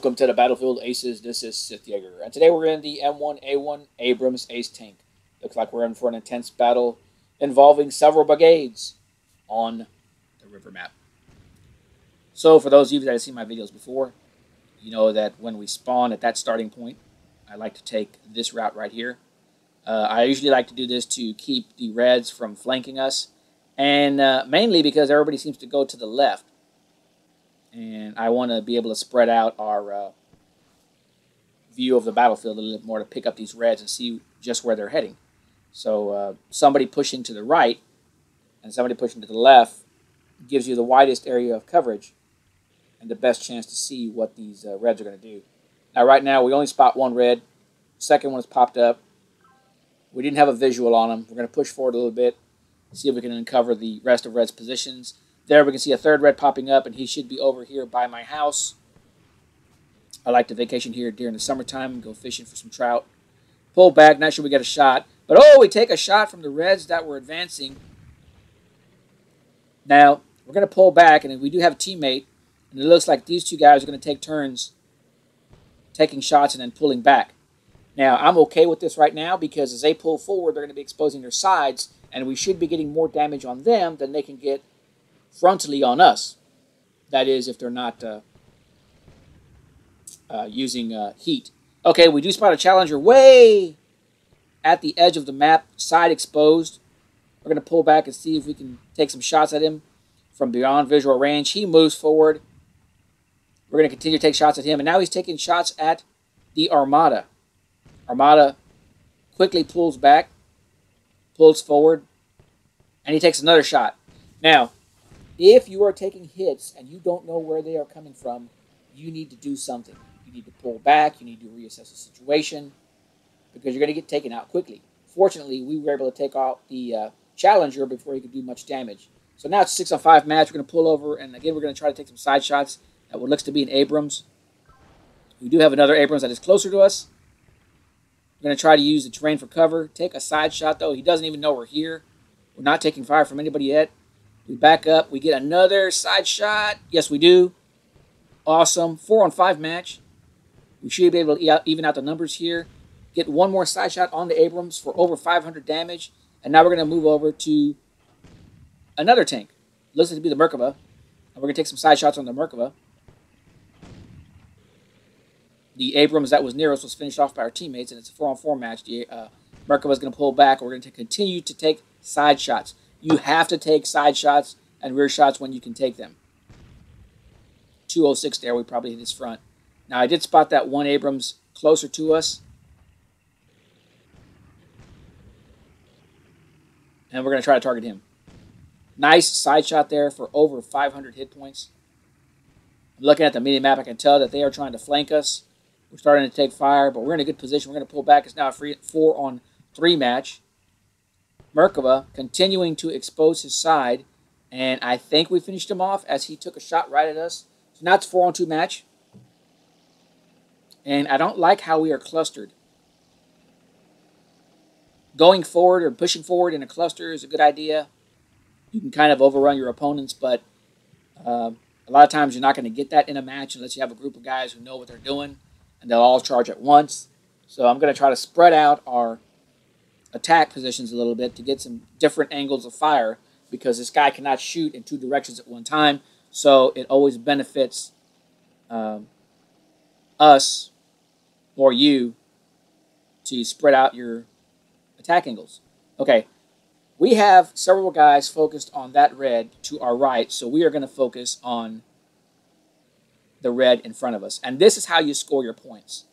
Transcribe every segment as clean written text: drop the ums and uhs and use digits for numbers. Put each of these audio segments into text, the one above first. Welcome to the Battlefield Aces. This is CmdrSithJaeger, and today we're in the M1A1 Abrams Ace Tank. Looks like we're in for an intense battle involving several brigades on the river map. So for those of you that have seen my videos before, you know that when we spawn at that starting point, I like to take this route right here. I usually like to do this to keep the Reds from flanking us, and mainly because everybody seems to go to the left. And I want to be able to spread out our view of the battlefield a little bit more to pick up these Reds and see just where they're heading. So somebody pushing to the right and somebody pushing to the left gives you the widest area of coverage and the best chance to see what these Reds are going to do. Now, right now, we only spot one Red. The second one has popped up. We didn't have a visual on them. We're going to push forward a little bit, see if we can uncover the rest of Red's positions. There we can see a third Red popping up, and he should be over here by my house. I like to vacation here during the summertime and go fishing for some trout. Pull back, not sure we get a shot. But oh, we take a shot from the Reds that were advancing. Now, we're going to pull back, and we do have a teammate. And it looks like these two guys are going to take turns taking shots and then pulling back. Now, I'm okay with this right now because as they pull forward, they're going to be exposing their sides. And we should be getting more damage on them than they can get frontally on us. That is, if they're not using heat. Okay, we do spot a Challenger way at the edge of the map, side exposed. We're going to pull back and see if we can take some shots at him from beyond visual range. He moves forward. We're going to continue to take shots at him, and now he's taking shots at the Armada. Armada quickly pulls back, pulls forward, and he takes another shot. Now, if you are taking hits and you don't know where they are coming from, you need to do something. You need to pull back. You need to reassess the situation because you're going to get taken out quickly. Fortunately, we were able to take out the Challenger before he could do much damage. So now it's 6-on-5 match. We're going to pull over, and again, we're going to try to take some side shots at what looks to be an Abrams. We do have another Abrams that is closer to us. We're going to try to use the terrain for cover. Take a side shot, though. He doesn't even know we're here. We're not taking fire from anybody yet. We back up. We get another side shot. Yes, we do. Awesome. 4-on-5 match. We should be able to even out the numbers here. Get one more side shot on the Abrams for over 500 damage. And now we're going to move over to another tank. Looks to be the Merkava. And we're going to take some side shots on the Merkava. The Abrams that was near us was finished off by our teammates. And it's a 4-on-4 match. The Merkava is going to pull back. We're going to continue to take side shots. You have to take side shots and rear shots when you can take them. 206 there. We probably hit his front. Now, I did spot that one Abrams closer to us. And we're going to try to target him. Nice side shot there for over 500 hit points. Looking at the mini-map, I can tell that they are trying to flank us. We're starting to take fire, but we're in a good position. We're going to pull back. It's now a 4-on-3 match. Merkava continuing to expose his side, and I think we finished him off as he took a shot right at us. So now it's 4-on-2 match, and I don't like how we are clustered. Going forward or pushing forward in a cluster is a good idea. You can kind of overrun your opponents, but a lot of times you're not going to get that in a match unless you have a group of guys who know what they're doing, and they'll all charge at once. So I'm going to try to spread out our attack positions a little bit to get some different angles of fire because this guy cannot shoot in two directions at one time, so it always benefits us or you to spread out your attack angles. Okay, we have several guys focused on that Red to our right, so we are going to focus on the Red in front of us, and this is how you score your points.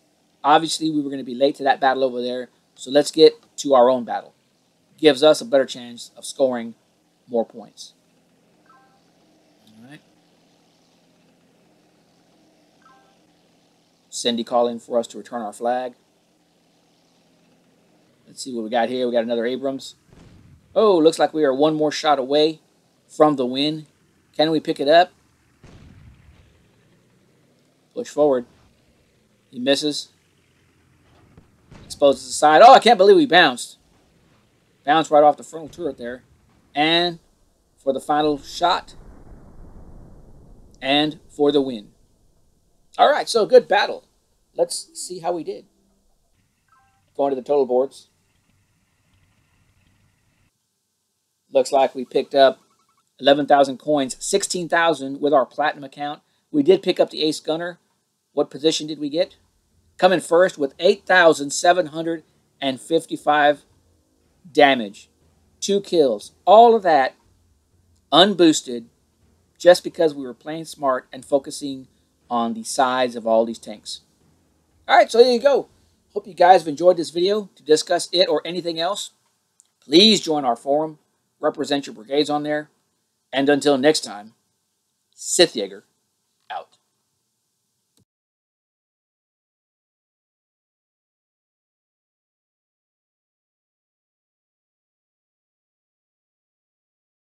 Obviously, we were going to be late to that battle over there, so let's get to our own battle. Gives us a better chance of scoring more points. All right. Cindy calling for us to return our flag. Let's see what we got here. We got another Abrams. Oh, looks like we are one more shot away from the win. Can we pick it up? Push forward. He misses. Exposes the side. Oh, I can't believe we bounced. Bounced right off the frontal turret there. And for the final shot. And for the win. All right, so good battle. Let's see how we did. Going to the total boards. Looks like we picked up 11,000 coins, 16,000 with our platinum account. We did pick up the ace gunner. What position did we get? Coming first with 8,755 damage. 2 kills. All of that unboosted just because we were playing smart and focusing on the size of all these tanks. All right, so there you go. Hope you guys have enjoyed this video. To discuss it or anything else, please join our forum. Represent your brigades on there. And until next time, Sith Jaeger.